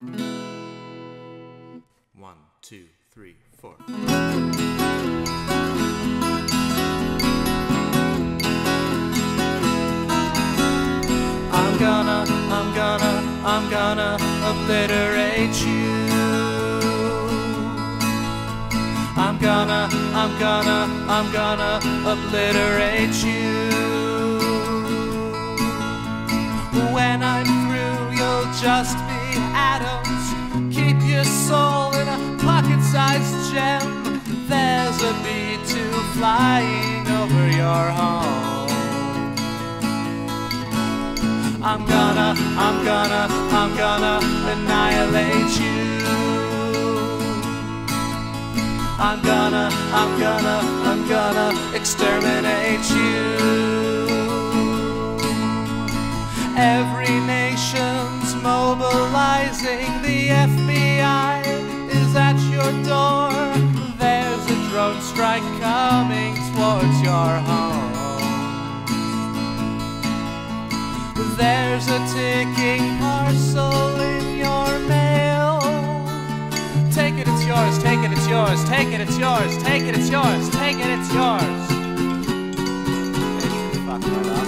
1, 2, 3, 4. I'm gonna obliterate you. I'm gonna obliterate you. When I'm through, you'll just be atoms. Keep your soul in a pocket-sized gem. There's a B-2 flying over your home. I'm gonna annihilate you. I'm gonna exterminate you. Every nation's mobilizing. The FBI is at your door. There's a drone strike coming towards your home. There's a ticking parcel in your mail. Take it, it's yours, take it, it's yours, take it, it's yours, take it, it's yours, take it, it's yours. I'm gonna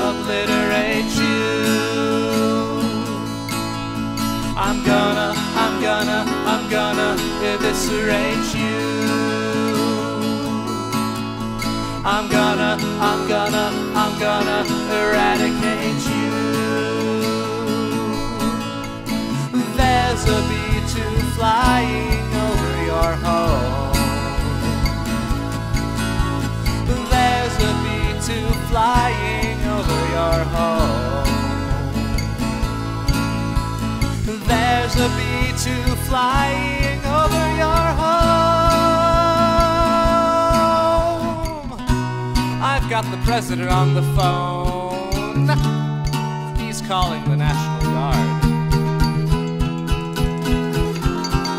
obliterate you. I'm gonna eviscerate you. I'm gonna eradicate you. There's a B-2 flying over your home. There's a B-2 flying over your home. There's a B-2 flying over your home. I've got the president on the phone. He's calling the National Guard.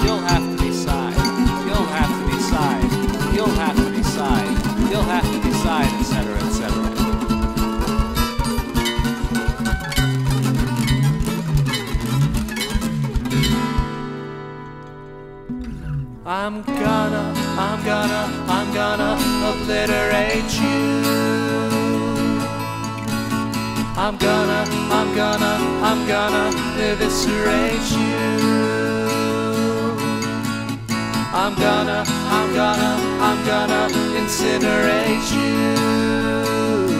You'll have to decide. You'll have to decide. You'll have to decide. You'll have to decide, etc., etc. I'm gonna obliterate you. I'm gonna eviscerate you. I'm gonna incinerate you.